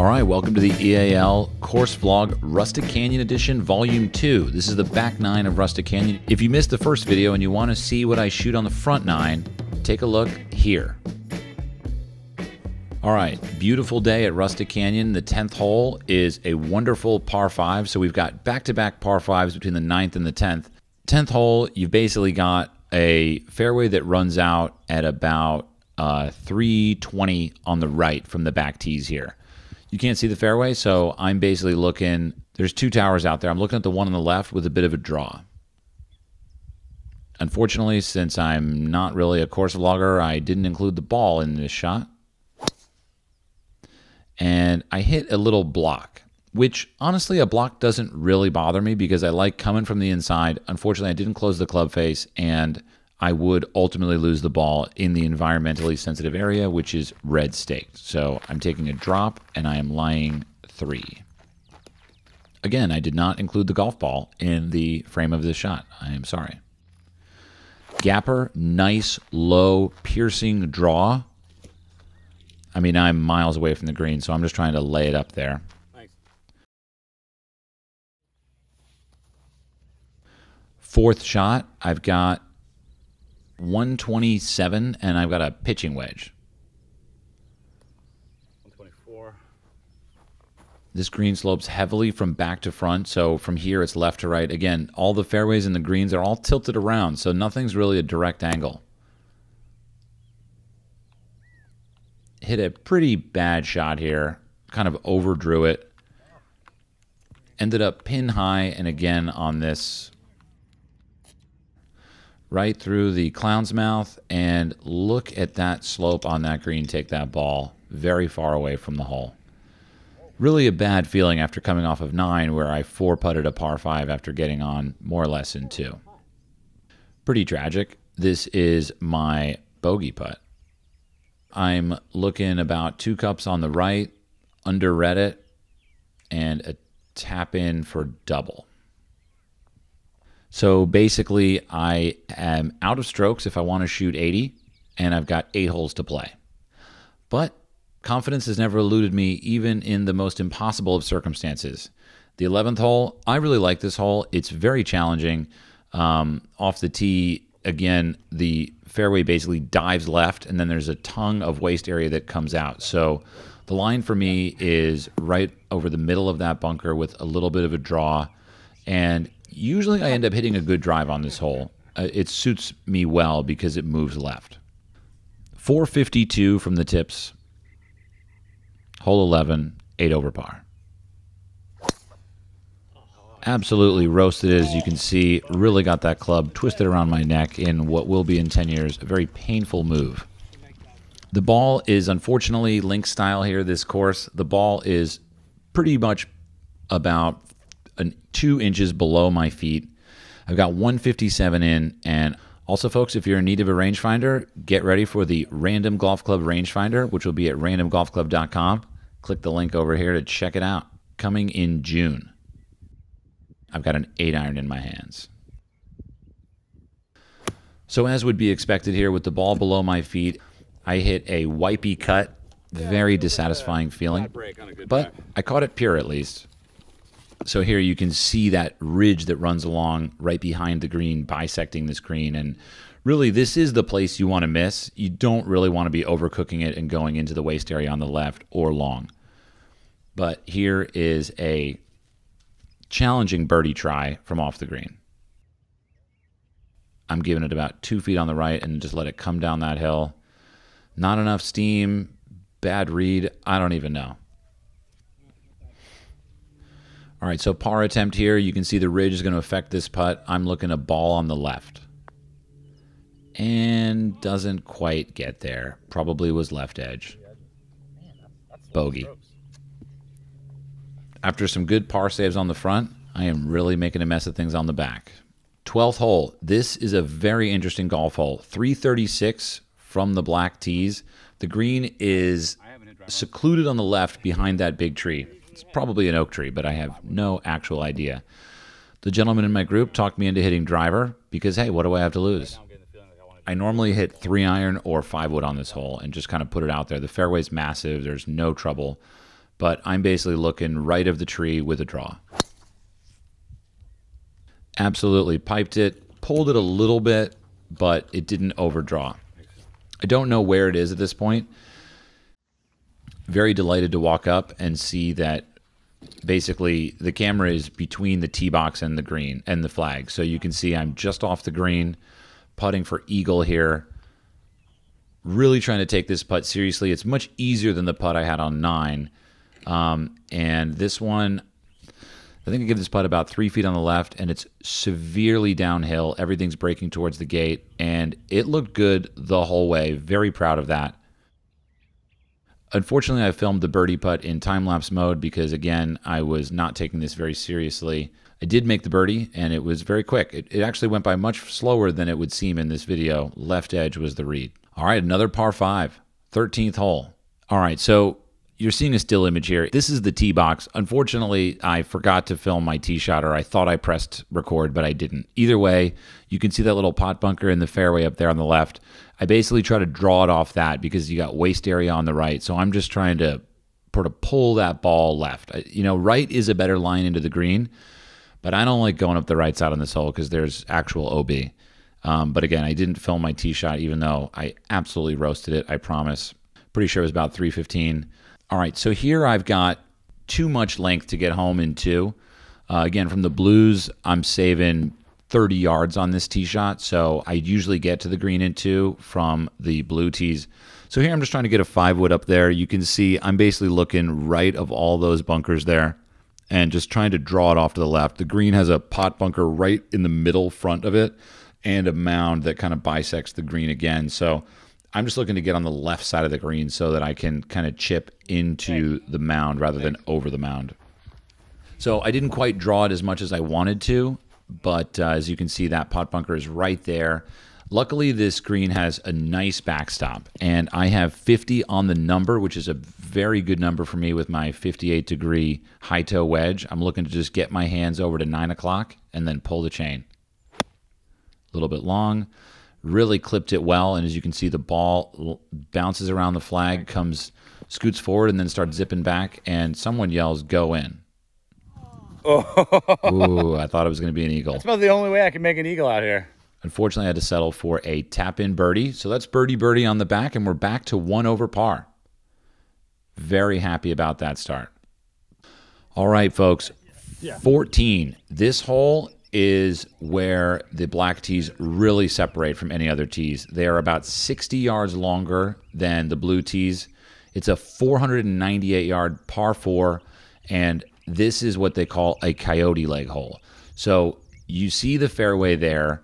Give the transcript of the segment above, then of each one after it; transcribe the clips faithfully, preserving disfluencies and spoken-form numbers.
All right, welcome to the E A L course vlog, Rustic Canyon edition, volume two. This is the back nine of Rustic Canyon. If you missed the first video and you want to see what I shoot on the front nine, take a look here. All right, beautiful day at Rustic Canyon. The tenth hole is a wonderful par five. So we've got back-to-back par fives between the ninth and the tenth. tenth hole, you've basically got a fairway that runs out at about uh, three twenty on the right from the back tees here. You can't see the fairway, so I'm basically looking, there's two towers out there. I'm looking at the one on the left with a bit of a draw. Unfortunately, since I'm not really a course vlogger, I didn't include the ball in this shot. And I hit a little block, which honestly, a block doesn't really bother me because I like coming from the inside. Unfortunately, I didn't close the club face, and I would ultimately lose the ball in the environmentally sensitive area, which is red staked. So I'm taking a drop and I am lying three. Again, I did not include the golf ball in the frame of this shot. I am sorry. Gapper, nice, low, piercing draw. I mean, I'm miles away from the green, so I'm just trying to lay it up there. Fourth shot, I've got one twenty-seven, and I've got a pitching wedge. one twenty-four. This green slopes heavily from back to front, so from here it's left to right. Again, all the fairways and the greens are all tilted around, so nothing's really a direct angle. Hit a pretty bad shot here, kind of overdrew it. Ended up pin high, and again on this, right through the clown's mouth, and look at that slope on that green take that ball very far away from the hole. Really a bad feeling after coming off of nine where I four putted a par five after getting on more or less in two. Pretty tragic. This is my bogey putt. I'm looking about two cups on the right, under Reddit, and a tap in for double. So basically, I am out of strokes if I want to shoot eighty, and I've got eight holes to play. But confidence has never eluded me, even in the most impossible of circumstances. The eleventh hole, I really like this hole. It's very challenging. Um, off the tee, again, the fairway basically dives left, and then there's a tongue of waste area that comes out. So the line for me is right over the middle of that bunker with a little bit of a draw, and usually I end up hitting a good drive on this hole. Uh, it suits me well because it moves left. four fifty-two from the tips. Hole eleven, eight over par. Absolutely roasted it, as you can see. Really got that club twisted around my neck in what will be in ten years, a very painful move. The ball is unfortunately link style here, this course. The ball is pretty much about An two inches below my feet. I've got one fifty-seven in, and also, folks, if you're in need of a rangefinder, get ready for the Random Golf Club rangefinder, which will be at random golf club dot com. Click the link over here to check it out. Coming in June. I've got an eight iron in my hands. So as would be expected here, with the ball below my feet, I hit a wipey cut. Very dissatisfying feeling, but I caught it pure at least. So here you can see that ridge that runs along right behind the green, bisecting this green. And really, this is the place you want to miss. You don't really want to be overcooking it and going into the waste area on the left or long. But here is a challenging birdie try from off the green. I'm giving it about two feet on the right and just let it come down that hill. Not enough steam, bad read, I don't even know. All right, so par attempt here. You can see the ridge is going to affect this putt. I'm looking a ball on the left. And doesn't quite get there. Probably was left edge. Bogey. After some good par saves on the front, I am really making a mess of things on the back. twelfth hole. This is a very interesting golf hole. three thirty-six from the black tees. The green is secluded on the left behind that big tree. It's probably an oak tree, but I have no actual idea. The gentleman in my group talked me into hitting driver because, hey, what do I have to lose? I normally hit three iron or five wood on this hole and just kind of put it out there. The fairway's massive. There's no trouble. but I'm basically looking right of the tree with a draw. Absolutely piped it, pulled it a little bit, but it didn't overdraw. I don't know where it is at this point. Very delighted to walk up and see that basically the camera is between the tee box and the green and the flag. So you can see I'm just off the green, putting for eagle here. Really trying to take this putt seriously. It's much easier than the putt I had on nine. Um, and this one, I think I give this putt about three feet on the left, and it's severely downhill. Everything's breaking towards the gate, and it looked good the whole way. Very proud of that. Unfortunately, I filmed the birdie putt in time-lapse mode because, again, I was not taking this very seriously. I did make the birdie, and it was very quick. It, it actually went by much slower than it would seem in this video. Left edge was the read. All right, another par five, thirteenth hole. All right, so you're seeing a still image here. This is the tee box. Unfortunately, I forgot to film my tee shot, or I thought I pressed record, but I didn't. Either way, you can see that little pot bunker in the fairway up there on the left. I basically try to draw it off that because you got waste area on the right, so I'm just trying to sort of pull that ball left. You know, right is a better line into the green, but I don't like going up the right side on this hole because there's actual O B. Um, but again, I didn't film my tee shot, even though I absolutely roasted it, I promise. Pretty sure it was about three fifteen. All right, so here I've got too much length to get home in two. Uh, again, from the blues, I'm saving thirty yards on this tee shot, so I usually get to the green in two from the blue tees. So here I'm just trying to get a five wood up there. You can see I'm basically looking right of all those bunkers there and just trying to draw it off to the left. The green has a pot bunker right in the middle front of it, and a mound that kind of bisects the green again. So I'm just looking to get on the left side of the green so that I can kind of chip into the mound rather than over the mound. So I didn't quite draw it as much as I wanted to, but uh, as you can see, that pot bunker is right there. Luckily, this green has a nice backstop, and I have fifty on the number, which is a very good number for me with my fifty-eight degree high toe wedge. I'm looking to just get my hands over to nine o'clock and then pull the chain. A little bit long, really clipped it well, and as you can see, the ball bounces around the flag, comes, scoots forward, and then starts zipping back, and someone yells, "Go in." Oh. Ooh, I thought it was going to be an eagle. That's about the only way I can make an eagle out here. Unfortunately, I had to settle for a tap-in birdie, so that's birdie-birdie on the back, and we're back to one over par. Very happy about that start. All right, folks, yeah. fourteen. This hole is where the black tees really separate from any other tees. They are about sixty yards longer than the blue tees. It's a four hundred ninety-eight yard par four, and this is what they call a coyote leg hole. So you see the fairway there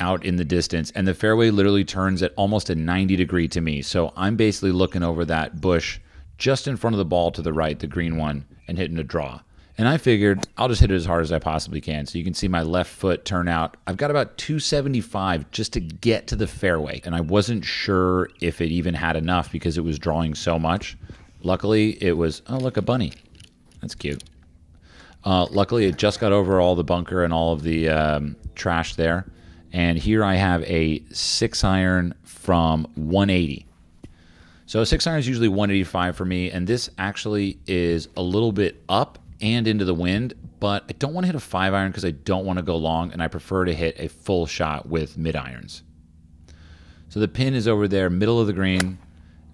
out in the distance, and the fairway literally turns at almost a ninety degree to me. So I'm basically looking over that bush just in front of the ball to the right, the green one, and hitting a draw. And I figured I'll just hit it as hard as I possibly can. So you can see my left foot turn out. I've got about two seventy-five just to get to the fairway. And I wasn't sure if it even had enough because it was drawing so much. Luckily, it was, oh, look, a bunny. That's cute. Uh, luckily, it just got over all the bunker and all of the um, trash there. And here I have a six iron from one eighty. So a six iron is usually one eighty-five for me. And this actually is a little bit up and into the wind, but I don't want to hit a five iron because I don't want to go long, and I prefer to hit a full shot with mid irons. So the pin is over there, middle of the green.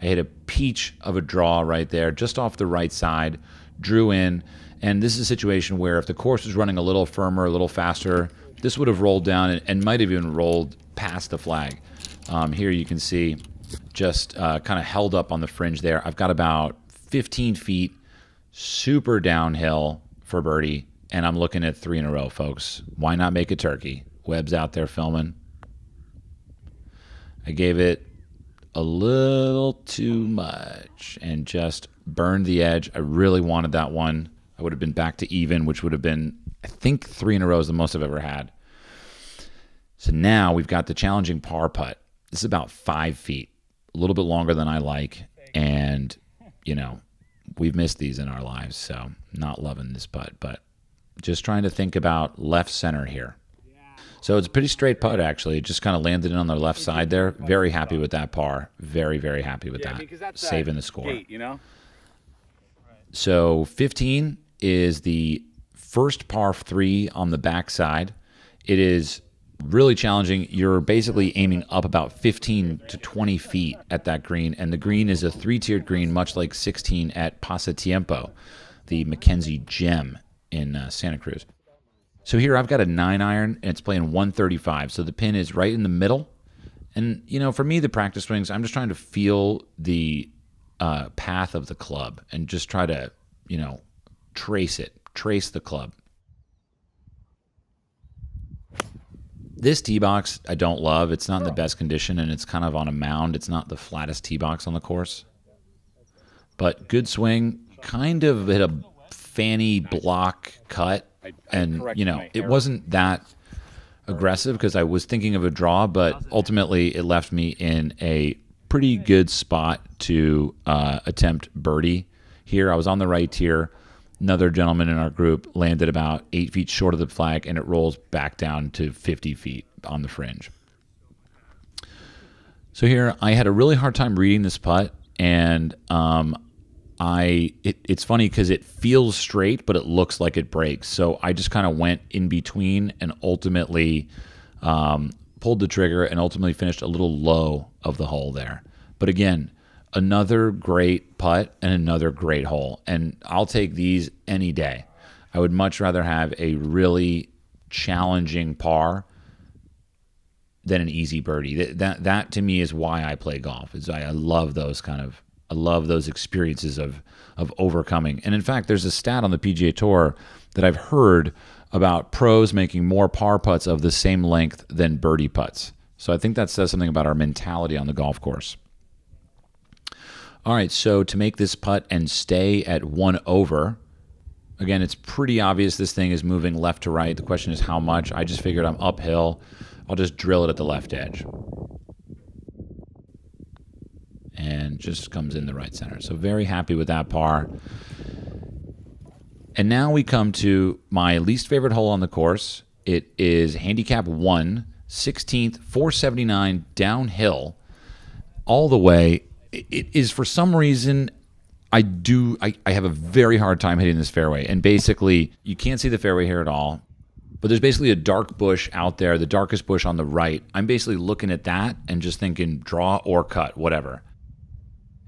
I hit a peach of a draw right there, just off the right side, drew in, and this is a situation where if the course was running a little firmer, a little faster, this would have rolled down and, and might have even rolled past the flag. Um, here you can see just uh, kind of held up on the fringe there. I've got about fifteen feet, super downhill for birdie, and I'm looking at three in a row, folks. Why not make a turkey? Webb's out there filming. I gave it a little too much and just burned the edge. I really wanted that one. I would have been back to even, which would have been, I think, three in a row is the most I've ever had. So now we've got the challenging par putt. This is about five feet, a little bit longer than I like, and, you know, we've missed these in our lives, so not loving this putt, but just trying to think about left center here. So it's a pretty straight putt, actually. It just kind of landed in on the left side there. Very happy with that par. Very, very happy with that. Saving the score. You know? So fifteen is the first par three on the backside. It is really challenging. You're basically aiming up about fifteen to twenty feet at that green, and the green is a three-tiered green, much like sixteen at Pasatiempo, the Mackenzie gem in uh, Santa Cruz. So here I've got a nine iron, and it's playing one thirty-five. So the pin is right in the middle. And, you know, for me, the practice swings, I'm just trying to feel the uh, path of the club and just try to, you know, trace it, trace the club. This tee box I don't love. It's not in the best condition, and it's kind of on a mound. It's not the flattest tee box on the course. But good swing, kind of hit a fanny block cut, and, you know, it wasn't that aggressive because I was thinking of a draw, but ultimately it left me in a pretty good spot to uh, attempt birdie here. I was on the right tier. Another gentleman in our group landed about eight feet short of the flag, and it rolls back down to fifty feet on the fringe. So here I had a really hard time reading this putt, and um, I it, it's funny because it feels straight, but it looks like it breaks. So I just kind of went in between and ultimately um, pulled the trigger and ultimately finished a little low of the hole there. But again, another great putt and another great hole. And I'll take these any day. I would much rather have a really challenging par than an easy birdie. That, that, that to me is why I play golf. Is I, I love those kind of, I love those experiences of, of overcoming. And in fact, there's a stat on the P G A Tour that I've heard about pros making more par putts of the same length than birdie putts. So I think that says something about our mentality on the golf course. All right, so to make this putt and stay at one over, again, it's pretty obvious this thing is moving left to right. The question is how much. I just figured I'm uphill. I'll just drill it at the left edge. And just comes in the right center. So very happy with that par. And now we come to my least favorite hole on the course. It is handicap one, sixteenth, four seventy-nine downhill all the way. It is, for some reason, I do, I, I have a very hard time hitting this fairway. And basically, you can't see the fairway here at all. But there's basically a dark bush out there, the darkest bush on the right. I'm basically looking at that and just thinking, draw or cut, whatever.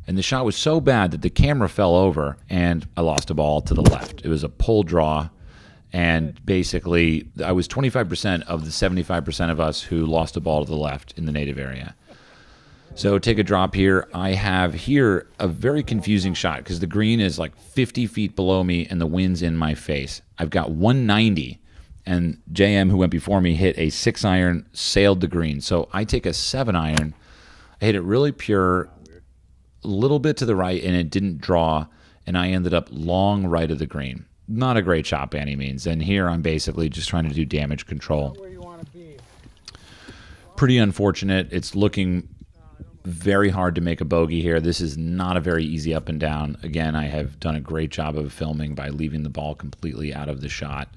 And the shot was so bad that the camera fell over, and I lost a ball to the left. It was a pull draw. And basically, I was twenty-five percent of the seventy-five percent of us who lost a ball to the left in the native area. So take a drop here. I have here a very confusing shot because the green is like fifty feet below me and the wind's in my face. I've got one ninety, and J M, who went before me, hit a six iron, sailed the green. So I take a seven iron. I hit it really pure, a little bit to the right, and it didn't draw, and I ended up long right of the green. Not a great shot by any means. And here I'm basically just trying to do damage control. Pretty unfortunate. It's looking very hard to make a bogey here. This is not a very easy up and down. Again, I have done a great job of filming by leaving the ball completely out of the shot.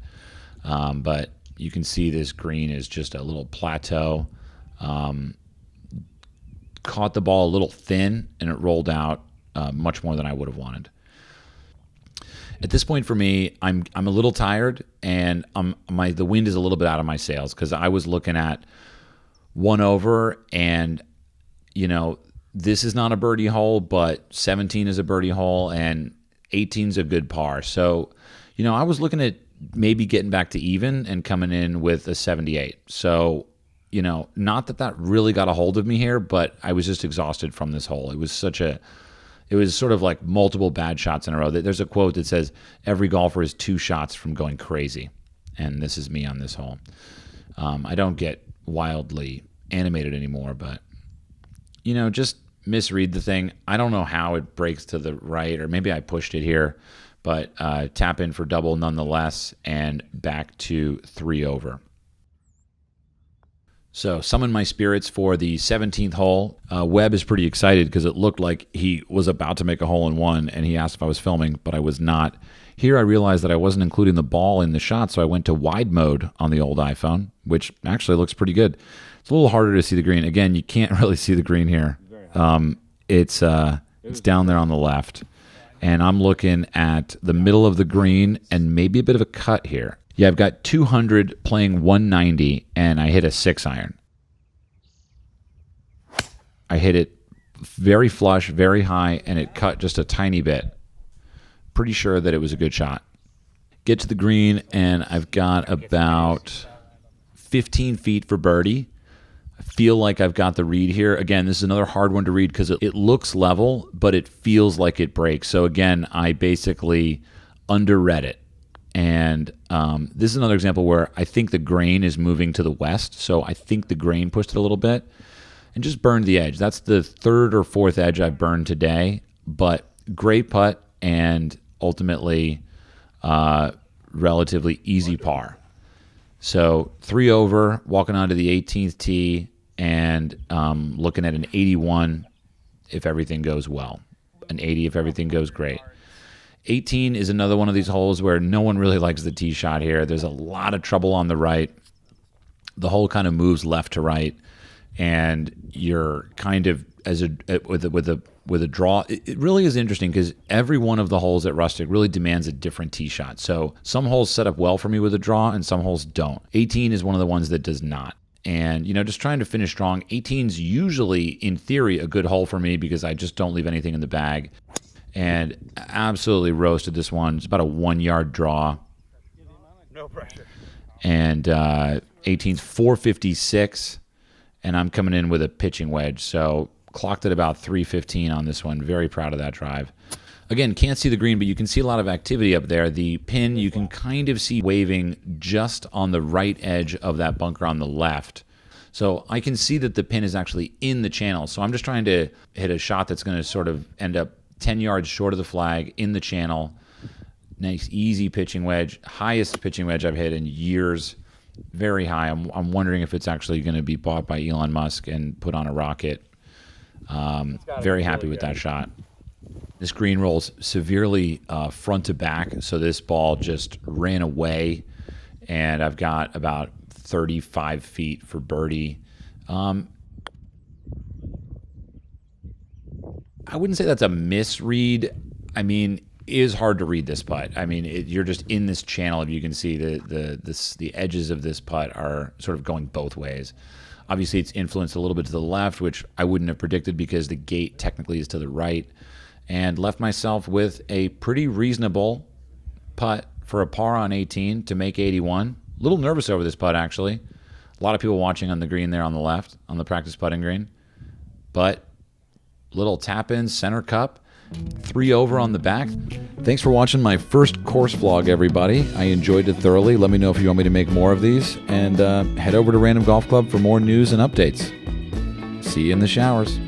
Um, but you can see this green is just a little plateau. Um, caught the ball a little thin, and it rolled out uh, much more than I would have wanted. At this point for me, I'm I'm a little tired, and I'm, my the wind is a little bit out of my sails because I was looking at one over and, you know, this is not a birdie hole, but seventeen is a birdie hole and eighteen is a good par. So, you know, I was looking at maybe getting back to even and coming in with a seventy-eight. So, you know, not that that really got a hold of me here, but I was just exhausted from this hole. It was such a, it was sort of like multiple bad shots in a row. There's a quote that says, every golfer is two shots from going crazy. And this is me on this hole. Um, I don't get wildly animated anymore, but, you know, just misread the thing. I don't know how it breaks to the right, or maybe I pushed it here, but uh, tap in for double nonetheless, and back to three over. So summon my spirits for the seventeenth hole. Uh, Webb is pretty excited because it looked like he was about to make a hole in one, and he asked if I was filming, but I was not. Here I realized that I wasn't including the ball in the shot, so I went to wide mode on the old iPhone, which actually looks pretty good. It's a little harder to see the green. Again, you can't really see the green here. Um, it's uh, it's down there on the left, and I'm looking at the middle of the green and maybe a bit of a cut here. Yeah, I've got two hundred playing one ninety, and I hit a six iron. I hit it very flush, very high, and it cut just a tiny bit. Pretty sure that it was a good shot. Get to the green, and I've got about fifteen feet for birdie. I feel like I've got the read here. Again, this is another hard one to read because it, it looks level, but it feels like it breaks. So again, I basically underread it. And um, this is another example where I think the grain is moving to the west. So I think the grain pushed it a little bit and just burned the edge. That's the third or fourth edge I've burned today, but great putt and ultimately uh, relatively easy par. So three over, walking onto the eighteenth tee, and um, looking at an eighty-one if everything goes well, an eighty if everything goes great. eighteen is another one of these holes where no one really likes the tee shot here. There's a lot of trouble on the right. The hole kind of moves left to right, and you're kind of as a with a, with a with a draw. It, it really is interesting because every one of the holes at Rustic really demands a different tee shot. So some holes set up well for me with a draw, and some holes don't. eighteen is one of the ones that does not. And you know, just trying to finish strong. eighteen's usually, in theory, a good hole for me because I just don't leave anything in the bag. And absolutely roasted this one. It's about a one-yard draw. No pressure. And uh, eighteen's four fifty-six. And I'm coming in with a pitching wedge. So clocked at about three fifteen on this one. Very proud of that drive. Again, can't see the green, but you can see a lot of activity up there. The pin you can kind of see waving just on the right edge of that bunker on the left. So I can see that the pin is actually in the channel. So I'm just trying to hit a shot that's going to sort of end up ten yards short of the flag in the channel. Nice, easy pitching wedge. Highest pitching wedge I've hit in years. Very high. I'm, I'm wondering if it's actually going to be bought by Elon Musk and put on a rocket. Um, very happy with that shot. This green rolls severely uh, front to back, so this ball just ran away, and I've got about thirty-five feet for birdie. Um, I wouldn't say that's a misread. I mean, it is hard to read this putt. I mean, it, you're just in this channel. If you can see the the this, the edges of this putt are sort of going both ways. Obviously, it's influenced a little bit to the left, which I wouldn't have predicted because the gate technically is to the right, and left myself with a pretty reasonable putt for a par on eighteen to make eighty-one. A little nervous over this putt, actually. A lot of people watching on the green there on the left, on the practice putting green. But little tap in, center cup, three over on the back. Thanks for watching my first course vlog, everybody. I enjoyed it thoroughly. Let me know if you want me to make more of these, and uh, head over to Random Golf Club for more news and updates. See you in the showers.